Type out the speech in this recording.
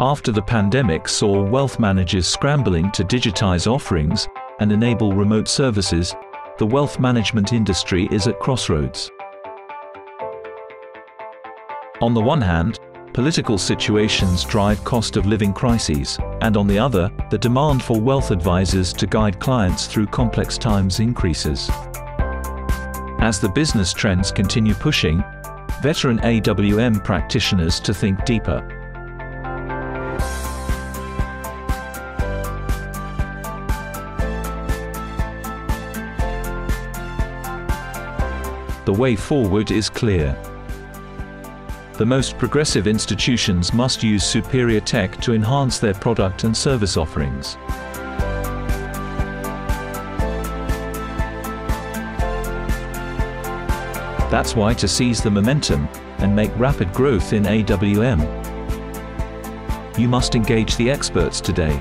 after the pandemic saw wealth managers scrambling to digitize offerings and enable remote services, the wealth management industry is at crossroads. On the one hand, political situations drive cost of living crises, and on the other, the demand for wealth advisors to guide clients through complex times increases. As the business trends continue pushing veteran AWM practitioners to think deeper, the way forward is clear. The most progressive institutions must use superior tech to enhance their product and service offerings. That's why to seize the momentum and make rapid growth in AWM, you must engage the experts today.